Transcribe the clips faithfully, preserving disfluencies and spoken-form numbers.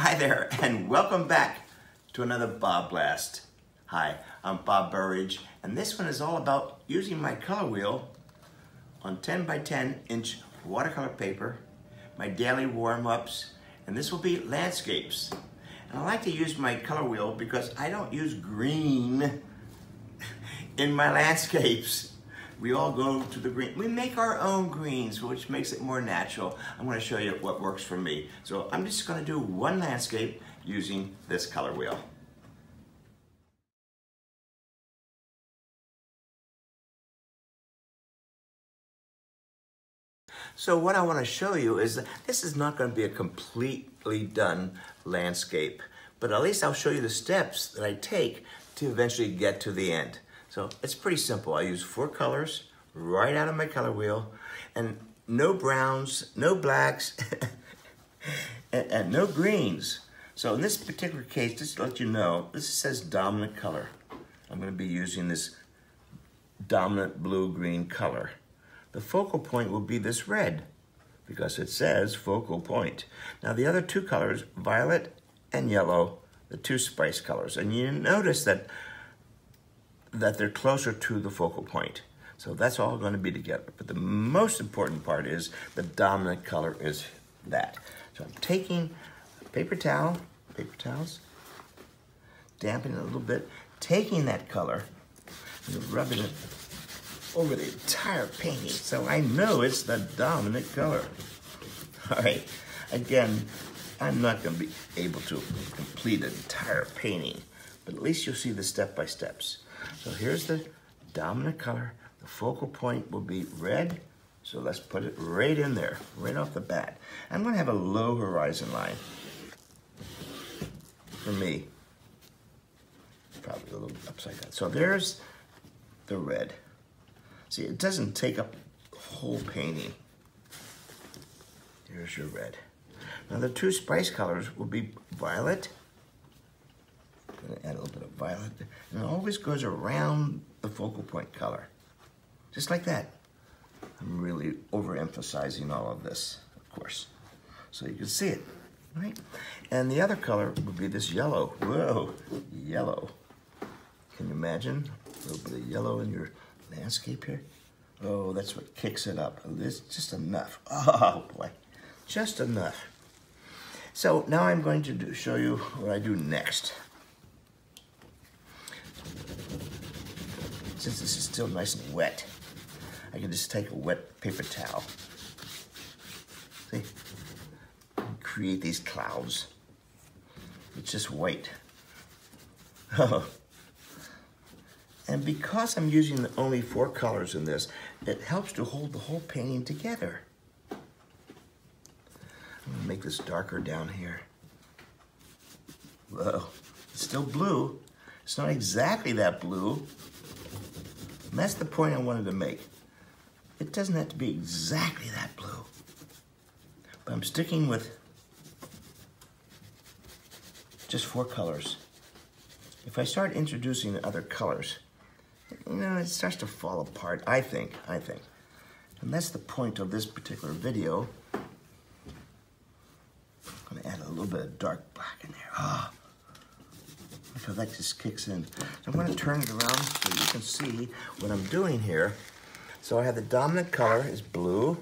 Hi there, and welcome back to another Bob Blast. Hi, I'm Bob Burridge, and this one is all about using my color wheel on ten by ten inch watercolor paper, my daily warm-ups, and this will be landscapes. And I like to use my color wheel because I don't use green in my landscapes. We all go to the green. We make our own greens, which makes it more natural. I'm going to show you what works for me. So I'm just going to do one landscape using this color wheel. So what I want to show you is that this is not going to be a completely done landscape, but at least I'll show you the steps that I take to eventually get to the end. So it's pretty simple. I use four colors right out of my color wheel, and no browns, no blacks, and, and no greens. So in this particular case, just to let you know, this says dominant color. I'm going to be using this dominant blue-green color. The focal point will be this red because it says focal point. Now the other two colors, violet and yellow, the two spice colors, and you notice that that they're closer to the focal point. So that's all going to be together. But the most important part is the dominant color is that. So I'm taking a paper towel, paper towels, dampening it a little bit, taking that color and rubbing it over the entire painting so I know it's the dominant color. All right, again, I'm not going to be able to complete an entire painting, but at least you'll see the step-by-steps. So here's the dominant color. The focal point will be red. So let's put it right in there, right off the bat. I'm going to have a low horizon line for me. Probably a little upside down. So there's the red. See, it doesn't take up the whole painting. Here's your red. Now the two spice colors will be violet. I'm gonna add a little bit of violet. And it always goes around the focal point color. Just like that. I'm really overemphasizing all of this, of course. So you can see it, right? And the other color would be this yellow. Whoa, yellow. Can you imagine? A little bit of yellow in your landscape here. Oh, that's what kicks it up. It's just enough. Oh boy, just enough. So now I'm going to do, show you what I do next. Since this is still nice and wet, I can just take a wet paper towel. See? And create these clouds. It's just white. Oh. And because I'm using only four colors in this, it helps to hold the whole painting together. I'm gonna make this darker down here. Whoa, it's still blue. It's not exactly that blue. And that's the point I wanted to make. It doesn't have to be exactly that blue. But I'm sticking with just four colors. If I start introducing other colors, you know, it starts to fall apart, I think, I think. And that's the point of this particular video. I'm gonna add a little bit of dark black in there. Ah. So that just kicks in. So I'm going to turn it around so you can see what I'm doing here. So I have the dominant color is blue.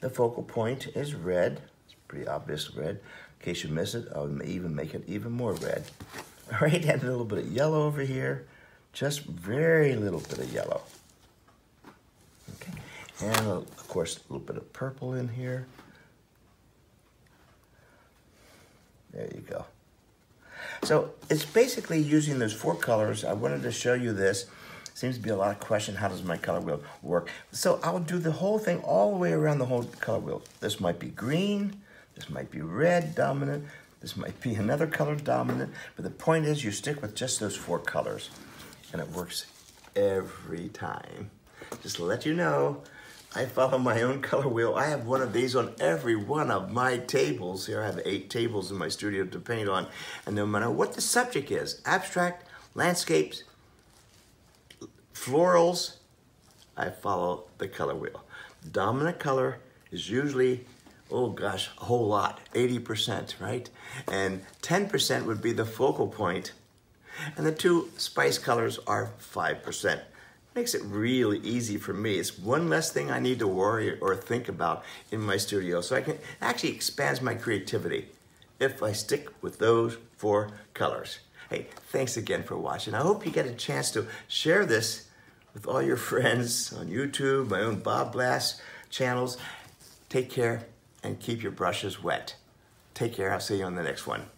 The focal point is red. It's pretty obvious red. In case you miss it, I'll even make it even more red. All right, add a little bit of yellow over here. Just very little bit of yellow. Okay, and of course, a little bit of purple in here. There you go. So it's basically using those four colors. I wanted to show you this. Seems to be a lot of question, how does my color wheel work? So I'll do the whole thing all the way around the whole color wheel. This might be green, this might be red dominant, this might be another color dominant, but the point is you stick with just those four colors and it works every time. Just to let you know, I follow my own color wheel. I have one of these on every one of my tables. Here I have eight tables in my studio to paint on. And no matter what the subject is, abstract, landscapes, florals, I follow the color wheel. The dominant color is usually oh gosh, a whole lot, eighty percent, right? And ten percent would be the focal point. And the two spice colors are five percent. Makes it really easy for me. It's one less thing I need to worry or think about in my studio. So I can actually expand my creativity if I stick with those four colors. Hey, thanks again for watching. I hope you get a chance to share this with all your friends on YouTube, my own Bob Blast channels. Take care and keep your brushes wet. Take care. I'll see you on the next one.